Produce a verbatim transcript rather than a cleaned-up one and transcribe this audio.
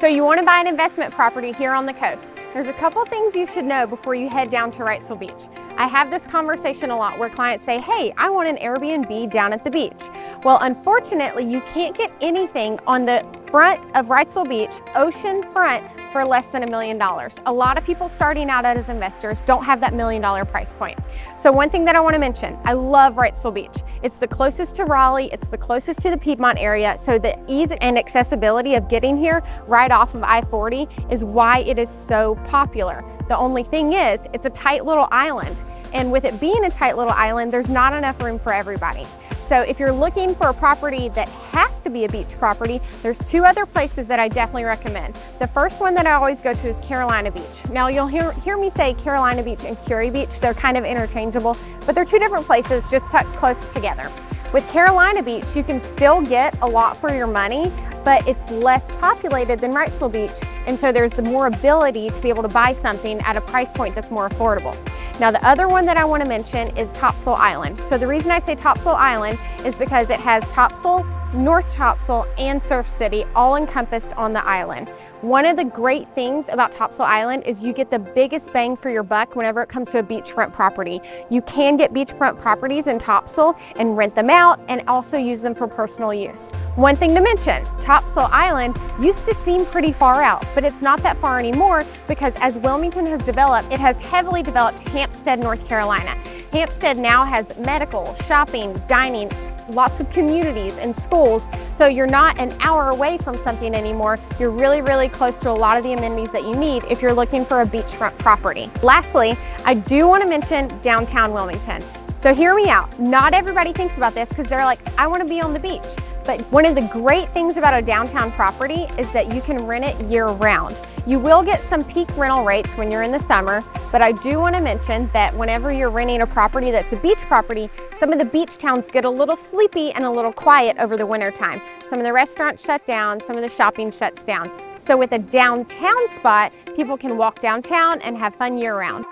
So you want to buy an investment property here on the coast. There's a couple things you should know before you head down to Wrightsville Beach. I have this conversation a lot where clients say, hey, I want an Airbnb down at the beach. Well, unfortunately, you can't get anything on the front of Wrightsville Beach, ocean front, for less than a million dollars. A lot of people starting out as investors don't have that million dollar price point. So one thing that I want to mention, I love Wrightsville Beach. It's the closest to Raleigh, it's the closest to the Piedmont area, so the ease and accessibility of getting here right off of I forty is why it is so popular. The only thing is, it's a tight little island, and with it being a tight little island, there's not enough room for everybody. So if you're looking for a property that has to be a beach property, there's two other places that I definitely recommend. The first one that I always go to is Carolina Beach. Now you'll hear, hear me say Carolina Beach and Kure Beach, they're kind of interchangeable, but they're two different places just tucked close together. With Carolina Beach, you can still get a lot for your money, but it's less populated than Wrightsville Beach, and so there's the more ability to be able to buy something at a price point that's more affordable. Now the other one that I want to mention is Topsail Island. So the reason I say Topsail Island is because it has Topsail, North Topsail, and Surf City all encompassed on the island. One of the great things about Topsail Island is you get the biggest bang for your buck whenever it comes to a beachfront property. You can get beachfront properties in Topsail and rent them out and also use them for personal use. One thing to mention, Topsail Island used to seem pretty far out, but it's not that far anymore because as Wilmington has developed, it has heavily developed Hampstead, North Carolina. Hampstead now has medical, shopping, dining, lots of communities and schools, so you're not an hour away from something anymore. You're really, really close to a lot of the amenities that you need if you're looking for a beachfront property. Lastly, I do want to mention downtown Wilmington. So hear me out. Not everybody thinks about this because they're like, I want to be on the beach. But one of the great things about a downtown property is that you can rent it year round. You will get some peak rental rates when you're in the summer, but I do want to mention that whenever you're renting a property that's a beach property, some of the beach towns get a little sleepy and a little quiet over the winter time. Some of the restaurants shut down, some of the shopping shuts down. So with a downtown spot, people can walk downtown and have fun year round.